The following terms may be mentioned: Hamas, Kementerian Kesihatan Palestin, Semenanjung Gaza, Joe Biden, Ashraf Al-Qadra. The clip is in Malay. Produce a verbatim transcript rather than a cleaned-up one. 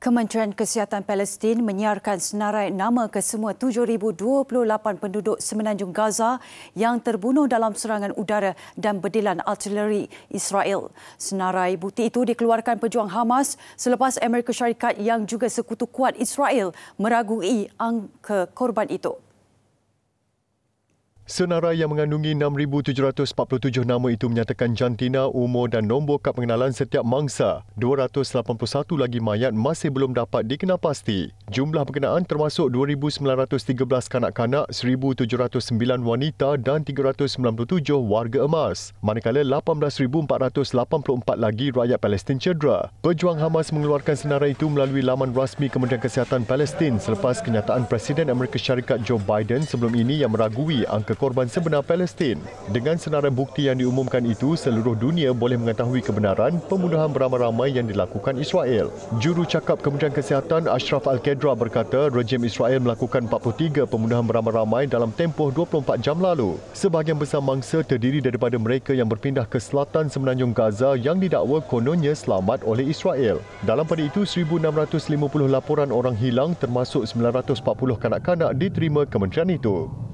Kementerian Kesihatan Palestin menyiarkan senarai nama kesemua tujuh ribu dua puluh lapan penduduk Semenanjung Gaza yang terbunuh dalam serangan udara dan bedilan artileri Israel. Senarai bukti itu dikeluarkan pejuang Hamas selepas Amerika Syarikat yang juga sekutu kuat Israel meragui angka korban itu. Senarai yang mengandungi enam ribu tujuh ratus empat puluh tujuh nama itu menyatakan jantina, umur dan nombor kad pengenalan setiap mangsa. dua ratus lapan puluh satu lagi mayat masih belum dapat dikenalpasti. Jumlah berkenaan termasuk dua ribu sembilan ratus tiga belas kanak-kanak, seribu tujuh ratus sembilan wanita dan tiga ratus sembilan puluh tujuh warga emas. Manakala lapan belas ribu empat ratus lapan puluh empat lagi rakyat Palestin cedera. Pejuang Hamas mengeluarkan senarai itu melalui laman rasmi Kementerian Kesihatan Palestin selepas kenyataan Presiden Amerika Syarikat Joe Biden sebelum ini yang meragui angka korban sebenar Palestin. Dengan senarai bukti yang diumumkan itu, seluruh dunia boleh mengetahui kebenaran pembunuhan beramai-ramai yang dilakukan Israel. Juru cakap Kementerian Kesihatan Ashraf Al-Qadra berkata rejim Israel melakukan empat puluh tiga pembunuhan beramai-ramai dalam tempoh dua puluh empat jam lalu. Sebahagian besar mangsa terdiri daripada mereka yang berpindah ke selatan Semenanjung Gaza yang didakwa kononnya selamat oleh Israel. Dalam pada itu, seribu enam ratus lima puluh laporan orang hilang termasuk sembilan ratus empat puluh kanak-kanak diterima kementerian itu.